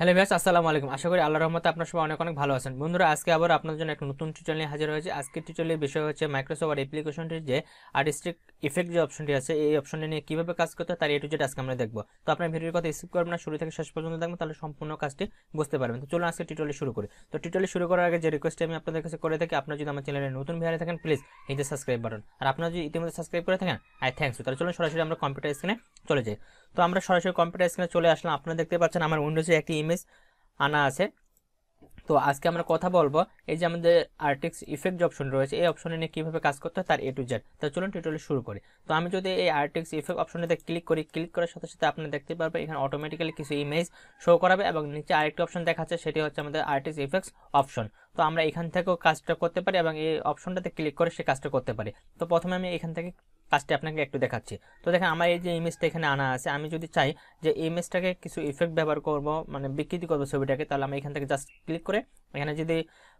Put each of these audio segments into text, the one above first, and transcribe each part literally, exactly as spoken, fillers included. Hello व्यास अस्सलाम वालेकुम आशा करी आल्लाहर रहमते आपनारा सबाई अनेक अनेक भालो आछेन बंधुरा आज के आबार आपनादेर जोन्नो एक नतुन टिउटोरियल निये हाजिर होयेछि। आजकेर टिउटोरियलेर विषय होच्छे माइक्रोसफ्ट एप्लिकेशनटिर जे आर्टिस्टिक इफेक्ट जो अपशनटि आछे एई अपशनटा निये किभाबे काज करते हय तार ए टू जेड आजके आमरा देखब। तो आपनारा भिडियोर कथा स्किप करबेन ना, शुरू थेके शेष पर्यन्त देखबेन, ताहले सम्पूर्ण काजटी बुझते पारबेन। तो चलुन आजके टिउटोरियल शुरू करि। तो टिउटोरियल शुरू करार आगे जे रिक्वेस्टटी आमि आपनादेर काछे करे थाकि, आपनारा जोदि आमार चैनेले नतुन भिडियो थाकेन please hit the subscribe button, और आपनारा जोदि इतिमध्ये सबस्क्राइब करे थाकेन आई थैंक्स यू। ताहले चलुन सरासरि आमरा कम्पिउटार स्क्रिने चले जाई। तो आमरा सरासरि कम्पिउटार स्क्रिने चले आसलाम। आपनारा देखते पाচ্ছেন আমার উইন্ডোজে একটি ইমেজ আনা আছে। তো আজকে আমরা কথা বলবো এই যে আমাদের আর্টিস্ট ইফেক্ট যে অপশন রয়েছে এই অপশনে নিয়ে কিভাবে কাজ করতে হয় তার এ টু জেড। তো চলুন টিউটোরিয়াল শুরু করি। তো আমি যদি এই আর্টিস্ট ইফেক্ট অপশনেতে ক্লিক করি, ক্লিক করার সাথে সাথে আপনি দেখতে পারবেন এখানে অটোমেটিক্যালি কিছু ইমেজ শো করাবে এবং নিচে আরেকটি অপশন দেখাচ্ছে সেটি হচ্ছে আমাদের আর্টিস্ট ইফেক্টস অপশন। তো আমরা এখান থেকেও কাজটা করতে পারি এবং এই অপশনটাতে ক্লিক করে সে কাজটা করতে পারি। তো প্রথমে আমি এখান থেকে কাজটি আপনাকে একটু দেখাচ্ছি। তো দেখেন আমার এই যে ইমেজটা এখানে আনা আছে, আমি যদি চাই যে ইমেজটাকে কিছু ইফেক্ট ব্যবহার করব, মানে বিকৃতি করব ছবিটাকে, তাহলে আমি এখান থেকে জাস্ট ক্লিক করে এখানে যদি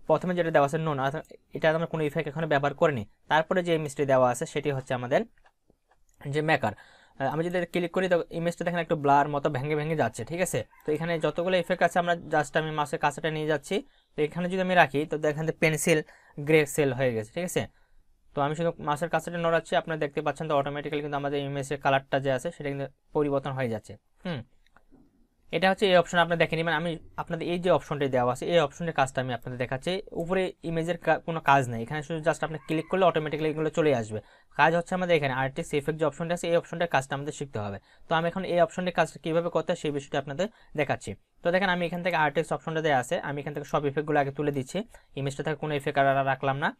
প্রথমে যেটা দেওয়া আছে নোন, অর্থাৎ এটা আমরা কোনো ইফেক্ট এখানে ব্যবহার করিনি, তারপরে যে ইমেজটি দেওয়া আছে সেটি হচ্ছে আমাদের যে মেকার। আমি যদি ক্লিক করি তো ইমেজটা দেখেন একটু ব্লার মতো ভেঙে ভেঙে যাচ্ছে, ঠিক আছে। তো এখানে যতগুলো ইফেক্ট আছে আমরা জাস্ট আমি মাউসের কাছেটা নিয়ে যাচ্ছি। তো এখানে যদি আমি রাখি তো দেখেন পেন্সিল গ্রে সেল হয়ে গেছে, ঠিক আছে। তো আমি শুধু মাউসের কাছেটা নড়াচ্ছি, আপনারা দেখতে পাচ্ছেন। তো অটোমেটিক্যালি কিন্তু আমাদের ইমেজের কালারটা যে আছে সেটা কিন্তু পরিবর্তন হয়ে যাচ্ছে। হুম এটা হচ্ছে এই অপশন আপনি দেখেন, মানে আমি আপনাদের এই যে অপশনটি দেওয়া আছে এই অপশনের কাজটা আমি আপনাদের দেখাচ্ছি। উপরে ইমেজের কোনো কাজ নেই, এখানে শুধু জাস্ট আপনি ক্লিক করলে অটোমেটিক্যালি এগুলো চলে আসবে। কাজ হচ্ছে আমাদের এখানে আর্টিস্ট ইফেক্ট যে অপশনটা আছে এই অপশনটার কাজটা আমাদের শিখতে হবে। তো আমি এখন এই অপশনটির কাজটা কীভাবে করতে হয় সেই বিষয়টি আপনাদের দেখাচ্ছি। তো দেখেন আমি এখান থেকে আর্টিস্ট অপশনটা দেওয়া আছে, আমি এখান থেকে সব ইফেক্টগুলো আগে তুলে দিচ্ছি, ইমেজটা থেকে কোনো ইফেক্ট আর রাখলাম না।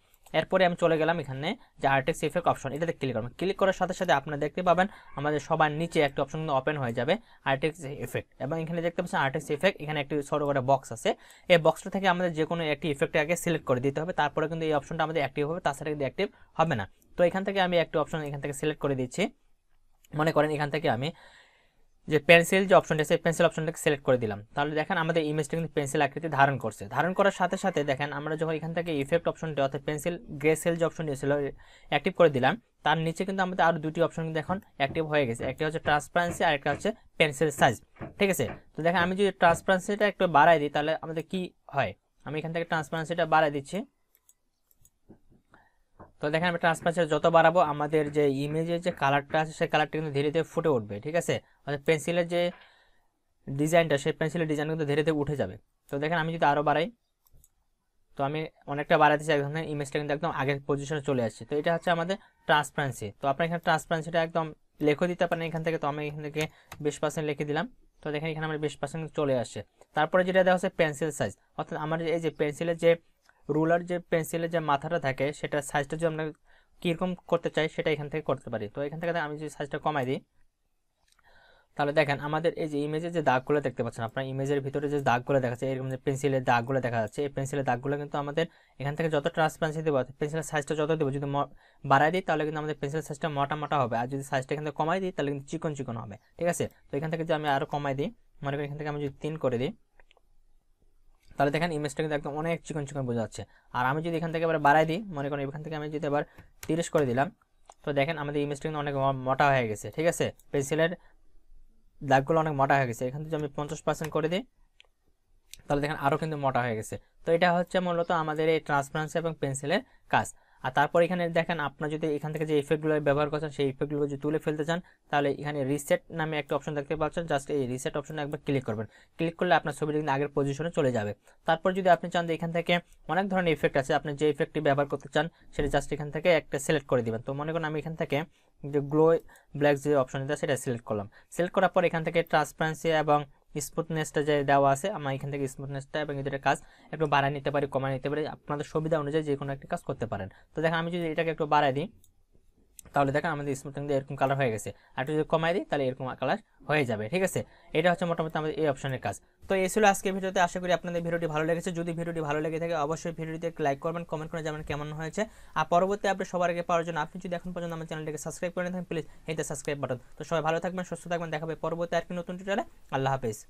এরপরে আমি চলে গেলাম এখানে যে আর্টিস্ট ইফেক্ট অপশন, এটাতে ক্লিক করবেন। ক্লিক করার সাথে সাথে আপনারা দেখতে পাবেন আমাদের সবার নিচে একটা অপশন ওপেন হয়ে যাবে আর্টিস্ট ইফেক্ট, এবং এখানে দেখতে পাচ্ছেন আর্টিস্ট ইফেক্ট এখানে একটি ছোট করে বক্স আছে। এই বক্সটা থেকে আমাদের যে কোনো একটি ইফেক্ট আগে সিলেক্ট করে দিতে হবে, তারপরে কিন্তু এই অপশনটা আমাদের অ্যাক্টিভ হবে, তাছাড়া কিন্তু অ্যাক্টিভ হবে না। তো এখান থেকে আমি একটা অপশন এখান থেকে সিলেক্ট করে দিচ্ছি। মনে করেন এখান থেকে আমি যে পেন্সিল যে অপশনটা আছে পেন্সিল অপশনটাকে সিলেক্ট করে দিলাম, তাহলে দেখেন আমাদের ইমেজটা কিন্তু পেন্সিল আকৃতি ধারণ করছে। ধারণ করার সাথে সাথে দেখেন আমরা যখন এখান থেকে ইফেক্ট অপশনটা অর্থাৎ পেন্সিল গ্রে সেল যে অপশনটি ছিল অ্যাক্টিভ করে দিলাম, তার নিচে কিন্তু আমাদের আরও দুটি অপশন কিন্তু এখন অ্যাক্টিভ হয়ে গেছে। একটা হচ্ছে ট্রান্সপারেন্সি আর একটা হচ্ছে পেন্সিল সাইজ, ঠিক আছে। তো দেখেন আমি যদি ট্রান্সপারেন্সিটা একটু বাড়াই দিই তাহলে আমাদের কি হয়, আমি এখান থেকে ট্রান্সপারেন্সিটা বাড়াই দিচ্ছি। তো দেখেন আমি ট্রান্সপারেন্সি যত বাড়াবো আমাদের যে ইমেজের যে কালারটা আছে সেই কালারটা কিন্তু ধীরে ধীরে ফুটে উঠবে, ঠিক আছে। অর্থাৎ পেন্সিলের যে ডিজাইনটা সেই পেন্সিলের ডিজাইন কিন্তু ধীরে ধীরে উঠে যাবে। তো দেখেন আমি যদি আরও বাড়াই, তো আমি অনেকটা বাড়াতেছি, একদম ইমেজটা কিন্তু একদম আগের পজিশনে চলে আসছে। তো এটা হচ্ছে আমাদের ট্রান্সপারেন্সি। তো আপনার এখানে ট্রান্সপারেন্সিটা একদম লিখে দিতে পারেন এখান থেকে। তো আমি এখান থেকে বিশ পার্সেন্ট লিখে দিলাম। তো দেখেন এখানে আমার বিশ পার্সেন্ট চলে আসছে। তারপরে যেটা দেওয়া হচ্ছে পেন্সিল সাইজ, অর্থাৎ আমার এই যে পেন্সিলের যে রুলার যে পেন্সিলের যে মাথাটা থাকে সেটার সাইজটা যদি আমরা কীরকম করতে চাই সেটা এখান থেকে করতে পারি। তো এখান থেকে আমি যদি সাইজটা কমাই দিই তাহলে দেখেন আমাদের এই যে ইমেজের যে দাগগুলো দেখতে পাচ্ছেন, আপনার ইমেজের ভিতরে যে দাগগুলো দেখা যাচ্ছে এরকম যে পেন্সিলের দাগগুলো দেখা যাচ্ছে, এই পেন্সিলের দাগগুলো কিন্তু আমাদের এখান থেকে যত ট্রান্সপারেন্সি দেবো পেন্সিলের সাইজটা যত দেবো, যদি বাড়াই দিই তাহলে কিন্তু আমাদের পেন্সিলের সাইজটা মোটা মোটা হবে, আর যদি সাইজটা এখান থেকে কমাই দিই তাহলে কিন্তু চিকন চিকন হবে, ঠিক আছে। তো এখান থেকে যদি আমি আরও কমাই দিই, মনে করি এখান থেকে আমি যদি তিন করে দিই তাহলে দেখেন ইমেজটা কিন্তু একদম অনেক চিকন চিকন বোঝা যাচ্ছে। আর আমি যদি এখান থেকে এবার বাড়াই দিই, মনে করেন এখান থেকে আমি যদি এবার তিরিশ করে দিলাম, তো দেখেন আমাদের ইমেজটা কিন্তু অনেক মোটা হয়ে গেছে, ঠিক আছে। পেন্সিলের দাগগুলো অনেক মোটা হয়ে গেছে। এখান থেকে আমি পঞ্চাশ পার্সেন্ট করে দিই তাহলে দেখেন আরও কিন্তু মোটা হয়ে গেছে। তো এটা হচ্ছে মূলত আমাদের এই ট্রান্সপারেন্সি এবং পেন্সিলের কাজ। আর তারপর এখানে দেখেন আপনার যদি এখান থেকে যে ইফেক্টগুলো ব্যবহার করছেন সেই ইফেক্টগুলো যদি তুলে ফেলতে চান তাহলে এখানে রিসেট নামে একটা অপশন দেখতে পাচ্ছেন, জাস্ট এই রিসেট অপশনে একবার ক্লিক করবেন। ক্লিক করলে আপনার ছবিটা কিন্তু আগের পজিশনে চলে যাবে। তারপর যদি আপনি চান যে এখান থেকে অনেক ধরনের ইফেক্ট আছে, আপনি যে ইফেক্টটি ব্যবহার করতে চান সেটা জাস্ট এখান থেকে একটা সিলেক্ট করে দেবেন। তো মনে করেন আমি এখান থেকে যে গ্লো ব্ল্যাক যে অপশনটা সেটা সিলেক্ট করলাম। সিলেক্ট করার পর এখান থেকে ট্রান্সপারেন্সি এবং স্মুথনেসটা যে দেওয়া আছে, আমার এখান থেকে স্মুথনেসটা এবং এদের কাজ একটু বাড়ায় নিতে পারি, কমায় নিতে পারি, আপনাদের সুবিধা অনুযায়ী যে কোনো একটা কাজ করতে পারেন। তো দেখেন আমি যদি এটাকে একটু বাড়াই দিই তাহলে দেখেন আমাদের স্মুথনেস এরকম কালার হয়ে গেছে, আর একটু যদি কমাই দিই তাহলে এরকম কালার হয়ে যাবে, ঠিক আছে। এটা হচ্ছে মোটামুটি আমাদের এই অপশনের কাজ। তো এই ছিল আজকে ভিডিওতে, আশা করি আপনাদের ভিডিওটি ভালো লেগেছে। যদি ভিডিওটি ভালো লেগে থাকে অবশ্যই ভিডিওটিতে লাইক করবেন, কমেন্ট করে জানাবেন কেমন হয়েছে। আর পরবর্তী আপনি সবার আগে পাওয়ার জন্য আপনি যদি এখন পর্যন্ত আমার চ্যানেলটিকে সাবস্ক্রাইব করে থাকেন প্লিজ এই সাবস্ক্রাইব বাটন। তো সবাই ভালো থাকবেন, সুস্থ থাকবেন, দেখা হবে পরবর্তী আর কি নতুন টিউটোরিয়ালে। আল্লাহ হাফেজ।